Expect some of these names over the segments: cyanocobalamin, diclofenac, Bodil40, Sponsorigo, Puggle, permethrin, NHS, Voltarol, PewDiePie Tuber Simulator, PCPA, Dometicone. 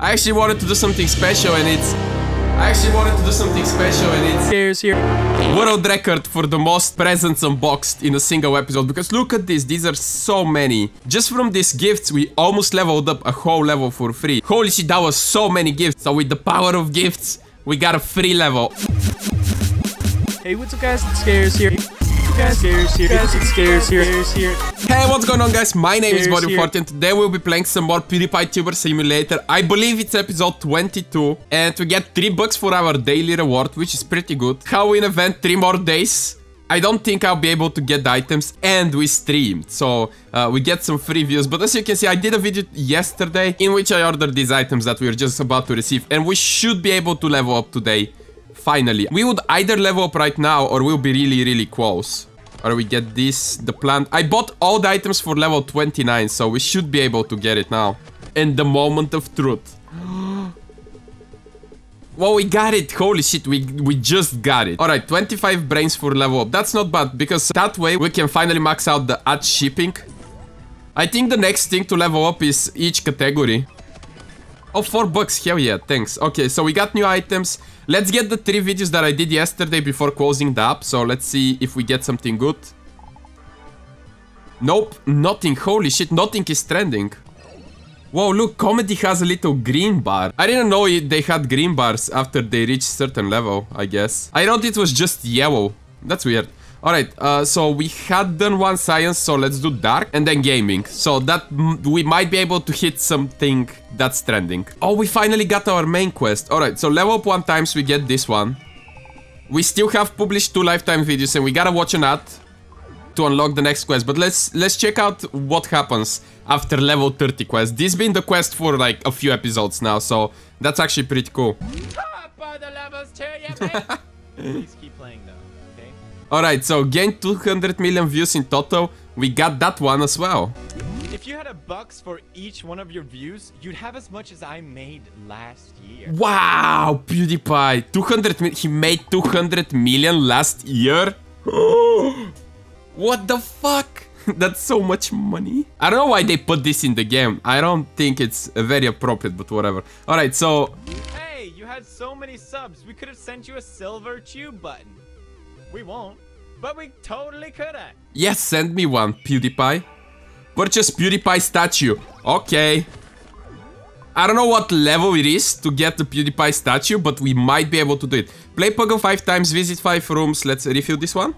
I actually wanted to do something special and it's... Here's here. World record for the most presents unboxed in a single episode. Because look at this, these are so many. Just from these gifts, we almost leveled up a whole level for free. Holy shit, that was so many gifts. So with the power of gifts, we got a free level. Hey, what's up guys? It's Scares here. Hey, what's going on guys? My name is Bodil40 and today we'll be playing some more PewDiePie Tuber Simulator. I believe it's episode 22 and we get $3 for our daily reward, which is pretty good. How we event 3 more days. I don't think I'll be able to get the items, and we streamed, so we get some free views. But as you can see, I did a video yesterday in which I ordered these items that we were just about to receive, and we should be able to level up today. Finally, we would either level up right now or we'll be really close. Or we get this, the plant. I bought all the items for level 29, so we should be able to get it now. And the moment of truth. Well, we got it. Holy shit, we just got it. Alright, 25 brains for level up. That's not bad, because that way we can finally max out the ad shipping. I think the next thing to level up is each category. Oh, $4. Hell yeah, thanks. Okay, so we got new items. Let's get the 3 videos that I did yesterday before closing the app. So let's see if we get something good. Nope, nothing. Holy shit, nothing is trending. Whoa, look, comedy has a little green bar. I didn't know they had green bars after they reached certain level, I guess. I thought it was just yellow. That's weird. Alright, so we had done one science, so let's do dark and then gaming. So that we might be able to hit something that's trending. Oh, we finally got our main quest. Alright, so level up 1 times, we get this one. We still have published 2 lifetime videos and we gotta watch an ad to unlock the next quest. But let's check out what happens after level 30 quest. This been the quest for like a few episodes now, so that's actually pretty cool. Top of the levels to you, man. Please keep playing though. Alright, so gained 200 million views in total. We got that one as well. If you had $1 for each one of your views, you'd have as much as I made last year. Wow, PewDiePie. He made 200 million last year? What the fuck? That's so much money. I don't know why they put this in the game. I don't think it's very appropriate, but whatever. Alright, so... Hey, you had so many subs. We could have sent you a silver tube button. We won't, but we totally could have. Yes, send me one, PewDiePie. Purchase PewDiePie statue. Okay. I don't know what level it is to get the PewDiePie statue, but we might be able to do it. Play Puggle 5 times, visit 5 rooms. Let's refill this one.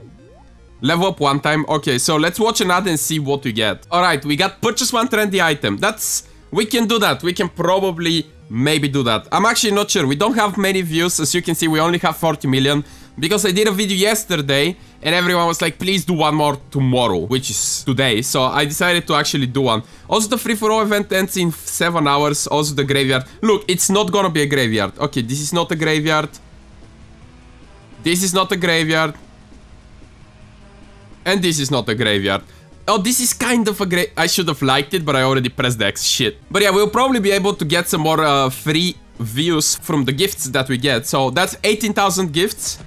Level up 1 time. Okay, so let's watch an ad and see what we get. Alright, we got purchase 1 trendy item. That's... we can do that. We can probably maybe do that. I'm actually not sure. We don't have many views. As you can see, we only have 40 million. Because I did a video yesterday and everyone was like, please do one more tomorrow, which is today. So I decided to actually do one. Also, the free-for-all event ends in 7 hours. Also, the graveyard. Look, it's not gonna be a graveyard. Okay, this is not a graveyard. This is not a graveyard. And this is not a graveyard. Oh, this is kind of a graveyard. I should have liked it, but I already pressed X. Shit. But yeah, we'll probably be able to get some more free views from the gifts that we get. So that's 18,000 gifts.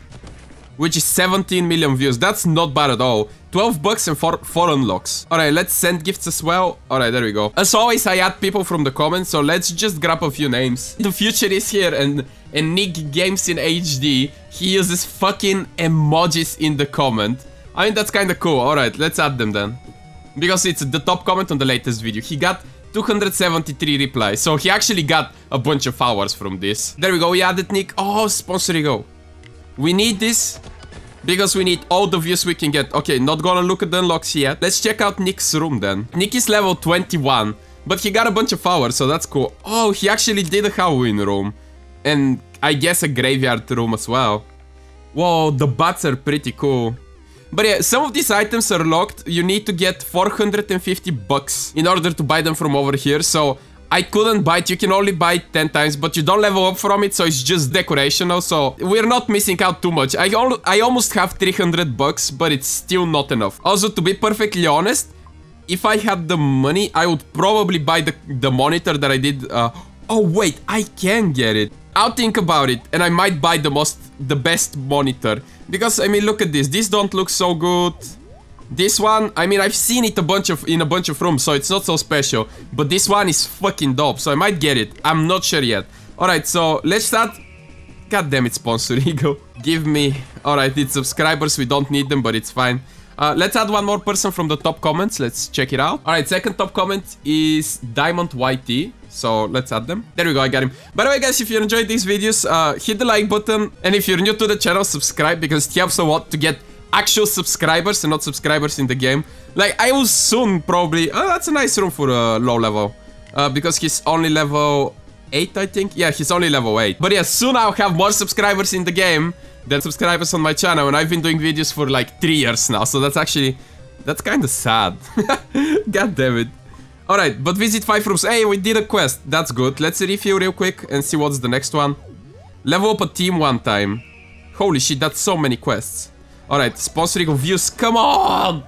Which is 17 million views. That's not bad at all. $12 and 4 unlocks. Alright, let's send gifts as well. Alright, there we go. As always, I add people from the comments, so let's just grab a few names. The future is here, and Nick Games in HD, he uses fucking emojis in the comment. I mean, that's kinda cool. Alright, let's add them then. Because it's the top comment on the latest video. He got 273 replies, so he actually got a bunch of hours from this. There we go, we added Nick. Oh, Sponsorigo. We need this because we need all the views we can get. Okay, not gonna look at the unlocks yet. Let's check out Nick's room then. Nick is level 21, but he got a bunch of hours, so that's cool. Oh, he actually did a Halloween room. And I guess a graveyard room as well. Whoa, the bats are pretty cool. But yeah, some of these items are locked. You need to get $450 in order to buy them from over here, so... I couldn't buy it, you can only buy it 10 times, but you don't level up from it, so it's just decorational, so we're not missing out too much. I almost have $300, but it's still not enough. Also, to be perfectly honest, if I had the money, I would probably buy the monitor that I did. Oh, wait, I can get it. I'll think about it, and I might buy the best monitor. Because, I mean, look at this. These don't look so good. This one, I mean, I've seen it in a bunch of rooms, so it's not so special. But this one is fucking dope, so I might get it. I'm not sure yet. Alright, so let's start. God damn it, Sponsorigo. Give me... Alright, it's subscribers. We don't need them, but it's fine. Let's add one more person from the top comments. Let's check it out. Alright, second top comment is Diamond YT. So let's add them. There we go, I got him. By the way, guys, if you enjoyed these videos, hit the like button. And if you're new to the channel, subscribe, because it helps a lot to get actual subscribers and not subscribers in the game. Like, I will soon probably... Oh, that's a nice room for a low level. Because he's only level 8, I think. Yeah, he's only level 8. But yeah, soon I'll have more subscribers in the game than subscribers on my channel. And I've been doing videos for like 3 years now. So that's actually... That's kind of sad. God damn it. Alright, but visit 5 rooms. Hey, we did a quest. That's good. Let's review real quick and see what's the next one. Level up a team one time. Holy shit, that's so many quests. Alright, sponsoring views, come on!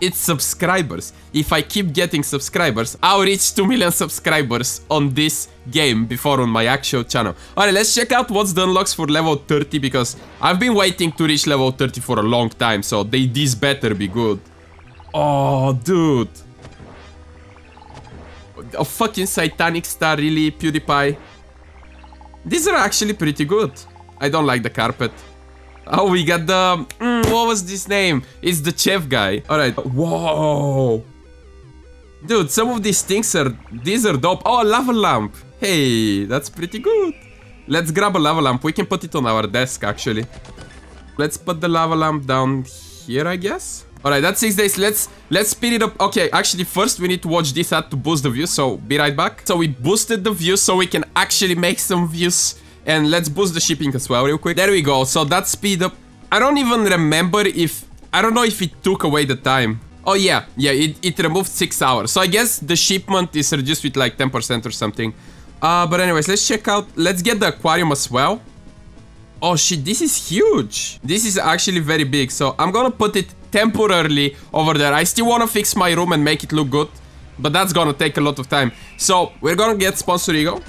It's subscribers. If I keep getting subscribers, I'll reach 2 million subscribers on this game before on my actual channel. Alright, let's check out what's the unlocks for level 30, because I've been waiting to reach level 30 for a long time, so this better be good. Oh, dude. A fucking satanic star, really, PewDiePie. These are actually pretty good. I don't like the carpet. Oh, we got the... what was this name? It's the chef guy. Alright. Whoa. Dude, some of these things are... These are dope. Oh, a lava lamp. Hey, that's pretty good. Let's grab a lava lamp. We can put it on our desk, actually. Let's put the lava lamp down here, I guess. Alright, that's 6 days. Let's speed it up. Okay, actually, first we need to watch this ad to boost the views. So, be right back. So, we boosted the views so we can actually make some views... And let's boost the shipping as well real quick. There we go. So that speed up. I don't even remember if... I don't know if it took away the time. Oh, yeah. Yeah, it removed 6 hours. So I guess the shipment is reduced with like 10% or something. But anyways, let's check out... Let's get the aquarium as well. Oh, shit. This is huge. This is actually very big. So I'm gonna put it temporarily over there. I still wanna fix my room and make it look good. But that's gonna take a lot of time. So we're gonna get Sponsorigo.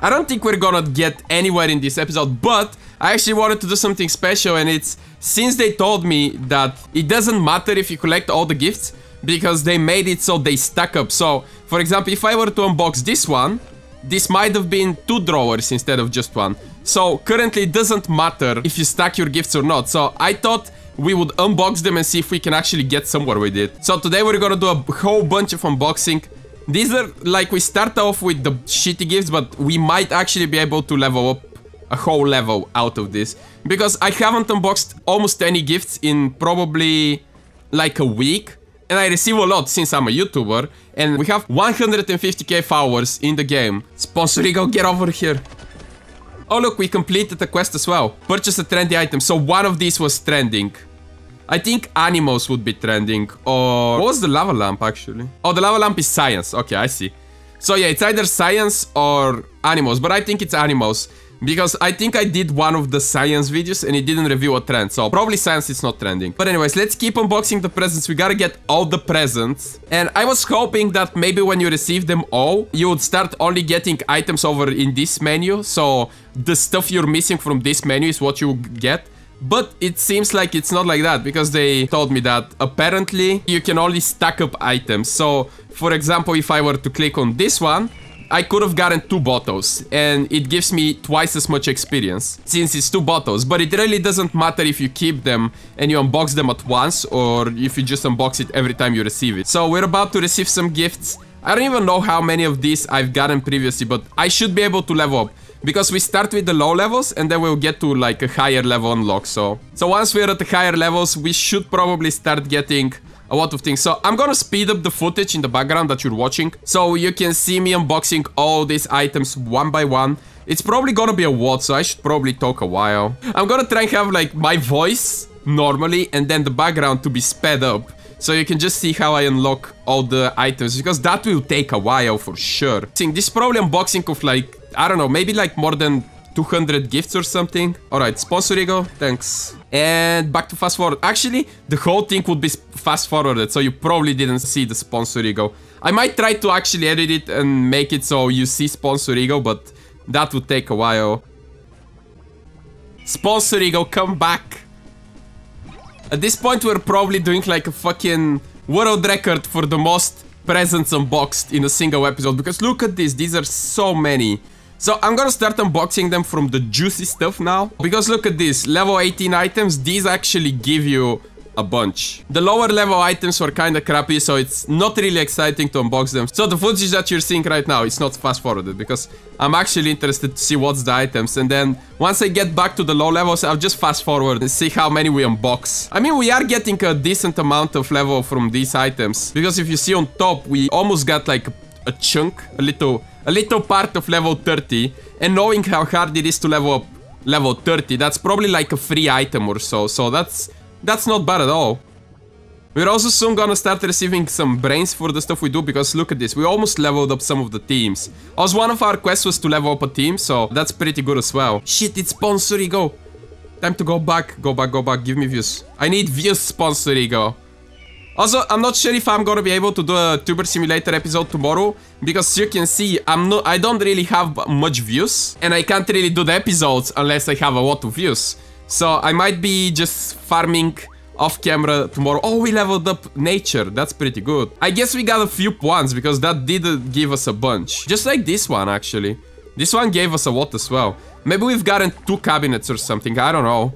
I don't think we're gonna get anywhere in this episode, but I actually wanted to do something special, and it's since they told me that it doesn't matter if you collect all the gifts, because they made it so they stack up. So, for example, if I were to unbox this one, this might have been 2 drawers instead of just one. So, currently it doesn't matter if you stack your gifts or not. So, I thought we would unbox them and see if we can actually get somewhere with it. So, today we're gonna do a whole bunch of unboxing. These are, like, we start off with the shitty gifts, but we might actually be able to level up a whole level out of this. Because I haven't unboxed almost any gifts in probably, like, a week. And I receive a lot since I'm a YouTuber. And we have 150k followers in the game. Sponsorigo, get over here. Oh, look, we completed a quest as well. Purchase a trendy item. So one of these was trending. I think animals would be trending, or... What was the lava lamp, actually? Oh, the lava lamp is science. Okay, I see. So, yeah, it's either science or animals, but I think it's animals. Because I think I did one of the science videos, and it didn't reveal a trend, so probably science is not trending. But anyways, let's keep unboxing the presents. We gotta get all the presents. And I was hoping that maybe when you receive them all, you would start only getting items over in this menu. So, the stuff you're missing from this menu is what you get. But it seems like it's not like that, because they told me that apparently you can only stack up items. So, for example, if I were to click on this one, I could have gotten 2 bottles, and it gives me twice as much experience since it's 2 bottles. But it really doesn't matter if you keep them and you unbox them at once, or if you just unbox it every time you receive it. So we're about to receive some gifts. I don't even know how many of these I've gotten previously, but I should be able to level up. Because we start with the low levels, and then we'll get to, like, a higher level unlock, so... So once we're at the higher levels, we should probably start getting a lot of things. So I'm gonna speed up the footage in the background that you're watching, so you can see me unboxing all these items one by one. It's probably gonna be a WOD, so I should probably talk a while. I'm gonna try and have, like, my voice normally, and then the background to be sped up. So you can just see how I unlock all the items, because that will take a while for sure. This is probably unboxing of, like... I don't know, maybe like more than 200 gifts or something. Alright, Sponsorigo, thanks. And back to fast forward. Actually, the whole thing would be fast forwarded, so you probably didn't see the Sponsorigo. I might try to actually edit it and make it so you see Sponsorigo, but that would take a while. Sponsorigo, come back. At this point we're probably doing like a fucking world record for the most presents unboxed in a single episode, because look at this, these are so many. So I'm gonna start unboxing them from the juicy stuff now, because look at this, level 18 items, these actually give you a bunch. The lower level items were kinda crappy, so it's not really exciting to unbox them. So the footage that you're seeing right now, it's not fast forwarded, because I'm actually interested to see what's the items, and then once I get back to the low levels, I'll just fast forward and see how many we unbox. I mean, we are getting a decent amount of level from these items, because if you see on top, we almost got like a chunk, a little part of level 30, and knowing how hard it is to level up level 30, that's probably like a free item or so, so that's not bad at all. We're also soon gonna start receiving some brains for the stuff we do, because look at this, we almost leveled up some of the teams. Also, one of our quests was to level up a team, so that's pretty good as well. Shit, it's Sponsorigo. Time to go back, go back, go back, give me views. I need views, Sponsorigo. Also, I'm not sure if I'm gonna be able to do a Tuber Simulator episode tomorrow, because you can see, I don't really have much views, and I can't really do the episodes unless I have a lot of views. So I might be just farming off camera tomorrow. Oh, we leveled up nature. That's pretty good. I guess we got a few points, because that didn't give us a bunch. Just like this one, actually. This one gave us a lot as well. Maybe we've gotten 2 cabinets or something. I don't know.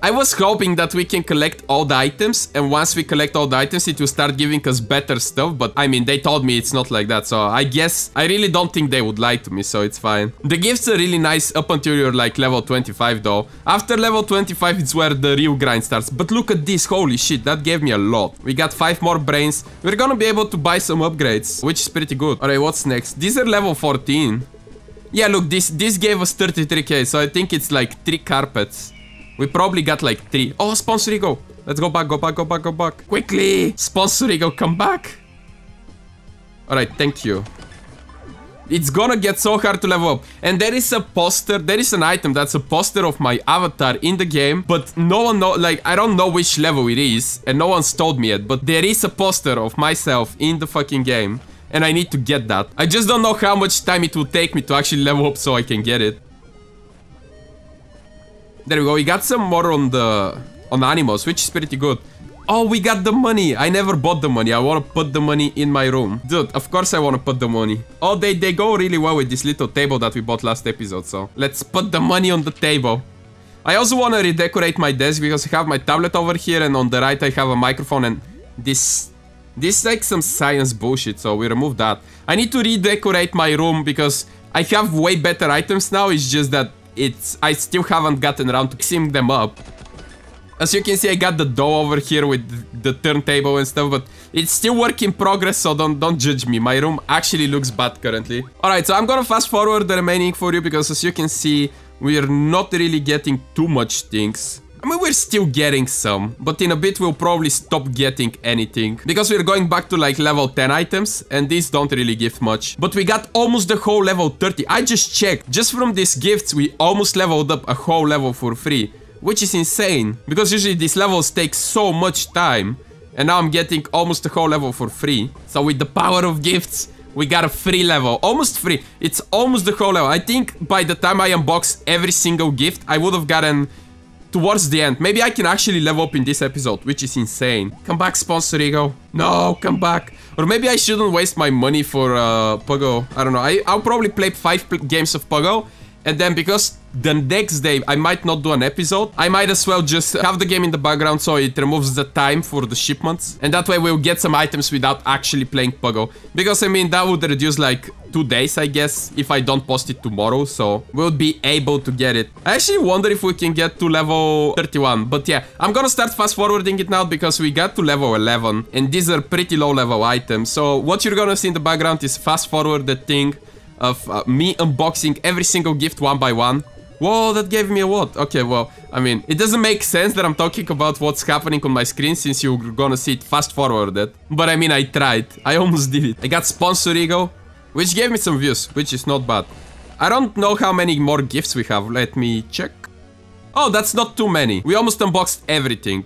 I was hoping that we can collect all the items, and once we collect all the items, it will start giving us better stuff, but I mean, they told me it's not like that, so I guess I really don't think they would lie to me, so it's fine. The gifts are really nice up until you're like level 25 though. After level 25, it's where the real grind starts, but look at this, holy shit, that gave me a lot. We got 5 more brains, we're gonna be able to buy some upgrades, which is pretty good. Alright, what's next? These are level 14. Yeah, look, this gave us 33k, so I think it's like 3 carpets. We probably got like 3. Oh, Sponsorigo! Let's go back, go back, go back, go back. Quickly! Sponsorigo, come back! Alright, thank you. It's gonna get so hard to level up. And there is a poster, there is an item that's a poster of my avatar in the game, but no one knows, like, I don't know which level it is, and no one's told me yet, but there is a poster of myself in the fucking game, and I need to get that. I just don't know how much time it will take me to actually level up so I can get it. There we go, we got some more on animals, which is pretty good. Oh, we got the money. I never bought the money. I want to put the money in my room. Dude, of course I want to put the money. Oh, they go really well with this little table that we bought last episode, so let's put the money on the table. I also want to redecorate my desk, because I have my tablet over here, and on the right I have a microphone, and this is like some science bullshit, so we remove that. I need to redecorate my room, because I have way better items now, it's just that I still haven't gotten around to fixing them up. As you can see, I got the dough over here with the turntable and stuff, but it's still work in progress, so don't judge me. My room actually looks bad currently. Alright, so I'm gonna fast forward the remaining for you, because as you can see, we're not really getting too much things. I mean, we're still getting some, but in a bit we'll probably stop getting anything, because we're going back to like level 10 items, and these don't really give much. But we got almost the whole level 30. I just checked. Just from these gifts, we almost leveled up a whole level for free, which is insane, because usually these levels take so much time, and now I'm getting almost the whole level for free. So with the power of gifts, we got a free level, almost free. It's almost the whole level. I think by the time I unbox every single gift, I would have gotten towards the end. Maybe I can actually level up in this episode, which is insane. Come back, Sponsorigo. No, come back. Or maybe I shouldn't waste my money for Puggle. I don't know. I'll probably play 5 games of Puggle, and then because the next day I might not do an episode, I might as well just have the game in the background, so it removes the time for the shipments, and that way we'll get some items without actually playing Puggle. Because I mean, that would reduce like 2 days, I guess, if I don't post it tomorrow, so we'll be able to get it. I actually wonder if we can get to level 31, but yeah, I'm gonna start fast forwarding it now, because we got to level 11, and these are pretty low level items. So what you're gonna see in the background is fast forward the thing of me unboxing every single gift one by one. Whoa, that gave me a lot. Okay, well, I mean, it doesn't make sense that I'm talking about what's happening on my screen, since you're gonna see it fast forwarded, but I mean, I tried. I almost did it. I got Sponsorigo, which gave me some views, which is not bad. I don't know how many more gifts we have. Let me check. Oh, that's not too many. We almost unboxed everything.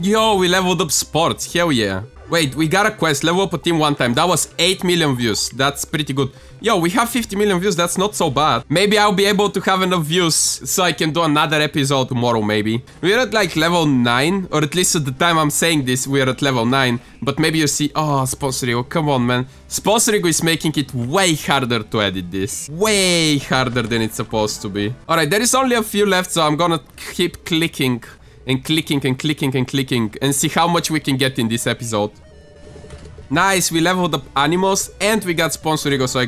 Yo, we leveled up sports. Hell yeah. Wait, we got a quest, level up a team one time. That was 8 million views. That's pretty good. Yo, we have 50 million views, that's not so bad. Maybe I'll be able to have enough views so I can do another episode tomorrow, maybe. We're at like level 9, or at least at the time I'm saying this, we're at level 9. But maybe you see... Oh, Sponsorigo, come on, man. Sponsorigo is making it way harder to edit this. Way harder than it's supposed to be. Alright, there is only a few left, so I'm gonna keep clicking and clicking and clicking and clicking and see how much we can get in this episode. Nice, we leveled up animals and we got Sponsorigo, so I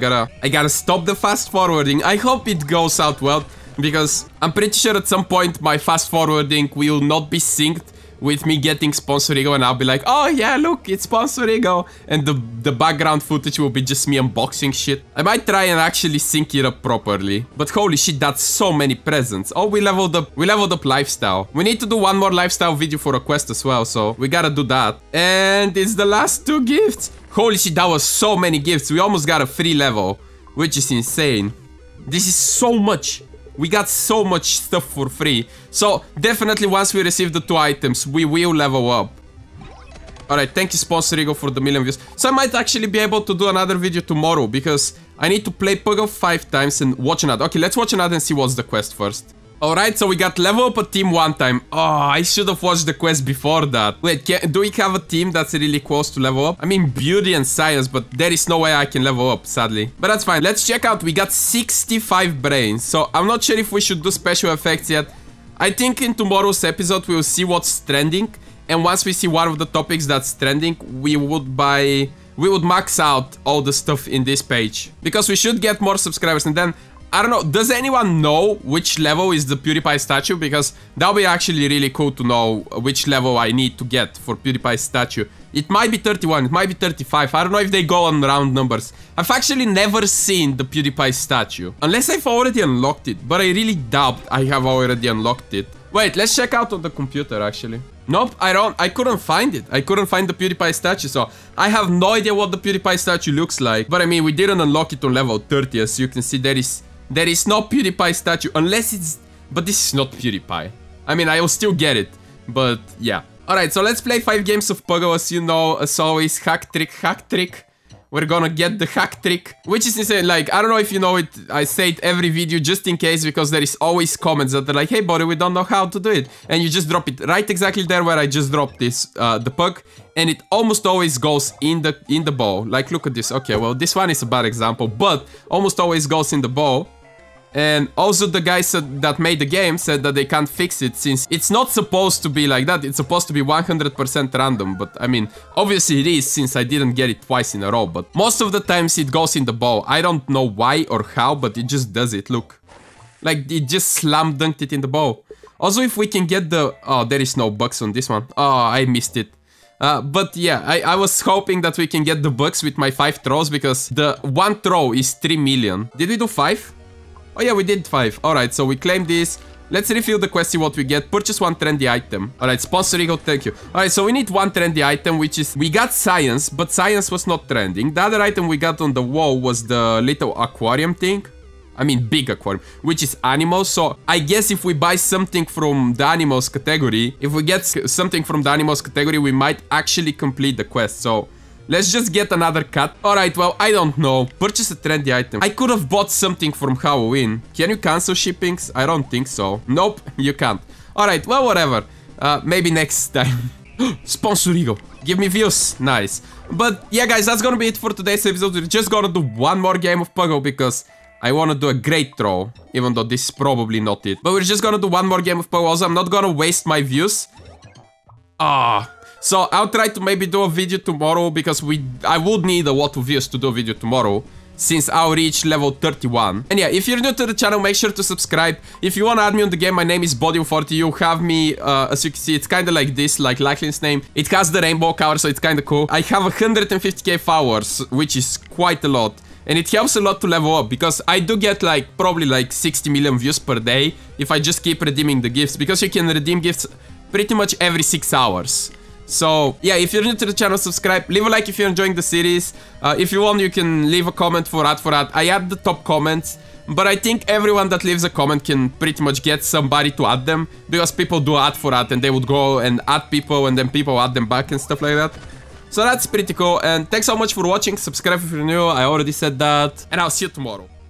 gotta stop the fast forwarding. I hope it goes out well, because I'm pretty sure at some point my fast forwarding will not be synced with me getting Sponsorigo, and I'll be like, oh yeah, look, it's Sponsorigo, and the background footage will be just me unboxing shit. I might try and actually sync it up properly, but holy shit, that's so many presents. Oh, we leveled up lifestyle. We need to do one more lifestyle video for a quest as well, so we gotta do that. And it's the last two gifts. Holy shit, that was so many gifts. We almost got a free level, which is insane. This is so much. We got so much stuff for free. So, definitely once we receive the 2 items, we will level up. Alright, thank you, Sponsorigo, for the 1 million views. So, I might actually be able to do another video tomorrow, because I need to play Puggle 5 times and watch another. Okay, let's watch another and see what's the quest first. Alright, so we got level up a team one time. Oh, I should have watched the quest before that. Wait, do we have a team that's really close to level up? I mean, beauty and science, but there is no way I can level up, sadly. But that's fine. Let's check out. We got 65 brains. So I'm not sure if we should do special effects yet. I think in tomorrow's episode, we'll see what's trending. And once we see one of the topics that's trending, we would max out all the stuff in this page. Because we should get more subscribers. And then... I don't know, does anyone know which level is the PewDiePie statue? Because that'll be actually really cool to know which level I need to get for PewDiePie statue. It might be 31, it might be 35, I don't know if they go on round numbers. I've actually never seen the PewDiePie statue. Unless I've already unlocked it, but I really doubt I have already unlocked it. Wait, let's check out on the computer actually. Nope, I couldn't find it. I couldn't find the PewDiePie statue, so I have no idea what the PewDiePie statue looks like. But I mean, we didn't unlock it on level 30, as you can see there is no PewDiePie statue, unless it's... But this is not PewDiePie. I mean, I will still get it, but yeah. Alright, so let's play 5 games of Puggle, as you know, as always. Hack trick, hack trick. We're gonna get the hack trick, which is insane. Like, I don't know if you know it, I say it every video just in case, because there is always comments that are like, hey, buddy, we don't know how to do it. And you just drop it right exactly there where I just dropped this, the puck. And it almost always goes in the ball. Like, look at this. Okay, well, this one is a bad example, but almost always goes in the ball. And also the guys that made the game said that they can't fix it, since it's not supposed to be like that. It's supposed to be 100% random, but I mean, obviously it is, since I didn't get it twice in a row, but most of the times it goes in the ball. I don't know why or how, but it just does it. Look, like it just slam dunked it in the ball. Also, if we can get the... Oh, there is no bugs on this one. Oh, I missed it. But yeah, I was hoping that we can get the bugs with my 5 throws, because the 1 throw is 3 million. Did we do 5? Oh yeah, we did 5. Alright, so we claim this. Let's refill the quest, see what we get. Purchase 1 trendy item. Alright, Sponsorigo, thank you. Alright, so we need 1 trendy item, which is... We got science, but science was not trending. The other item we got on the wall was the little aquarium thing. I mean, big aquarium, which is animals. So I guess if we buy something from the animals category, if we get something from the animals category, we might actually complete the quest. So... Let's just get another cut. Alright, well, I don't know. Purchase a trendy item. I could have bought something from Halloween. Can you cancel shippings? I don't think so. Nope, you can't. Alright, well, whatever. Maybe next time. Sponsorigo. Give me views. Nice. But yeah, guys, that's gonna be it for today's episode. We're just gonna do one more game of Puggle, because I wanna do a great throw. Even though this is probably not it. But we're just gonna do one more game of Puggle. Also, I'm not gonna waste my views. Ah... So I'll try to maybe do a video tomorrow, because I would need a lot of views to do a video tomorrow, since I'll reach level 31. And yeah, if you're new to the channel, make sure to subscribe. If you want to add me on the game, my name is Bodil40. You have me, as you can see, it's kind of like this, like Lachlan's name. It has the rainbow color, so it's kind of cool. I have 150k followers, which is quite a lot. And it helps a lot to level up, because I do get like probably like 60 million views per day if I just keep redeeming the gifts, because you can redeem gifts pretty much every 6 hours. So, yeah, if you're new to the channel, subscribe, leave a like if you're enjoying the series. If you want, you can leave a comment for ad. I add the top comments, but I think everyone that leaves a comment can pretty much get somebody to add them, because people do ad for ad, and they would go and add people, and then people add them back and stuff like that. So that's pretty cool, and thanks so much for watching. Subscribe if you're new, I already said that, and I'll see you tomorrow.